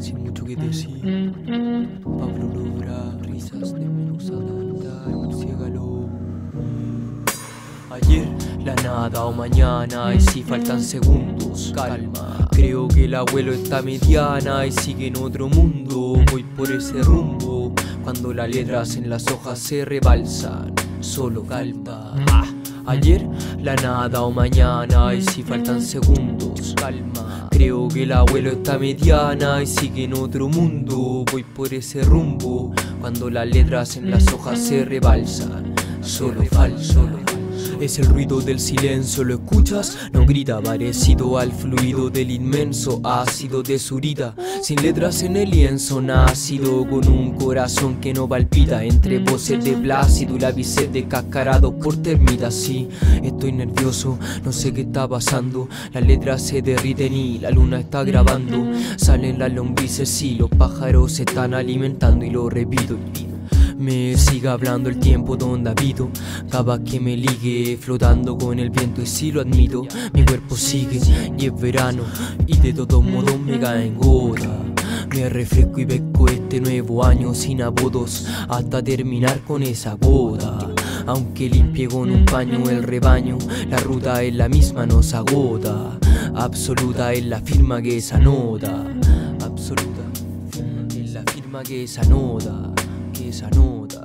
Sin mucho que decir, Pablo Lobra, risas desmenuzadas, ciégalo. Ayer, la nada o mañana, y si faltan segundos, calma. Creo que el abuelo está mediana y sigue en otro mundo, voy por ese rumbo. Cuando las letras en las hojas se rebalsan, solo calma. Ayer, la nada o mañana, y si faltan segundos, calma. Creo que el abuelo está mediana y sigue en otro mundo, voy por ese rumbo. Cuando las letras en las hojas se rebalsan, solo falso. Es el ruido del silencio, ¿lo escuchas? No grita, parecido al fluido del inmenso ácido de su herida. Sin letras en el lienzo, nacido con un corazón que no palpita. Entre voces de plácido y lápices descascarados por termitas. Sí, estoy nervioso, no sé qué está pasando. Las letras se derriten y la luna está grabando. Salen las lombrices y los pájaros se están alimentando. Y lo repito, me siga hablando el tiempo donde habito. Capaz que me ligue flotando con el viento, y si lo admito. Mi cuerpo sigue y es verano, y de todos modos me caen gotas. Me refresco y pesco este nuevo año sin apodos, hasta terminar con esa gota. Aunque limpie con un paño el rebaño, la ruta es la misma, nos agota. Absoluta es la firma que esa nota. Absoluta es la firma que esa nota. Esa nota.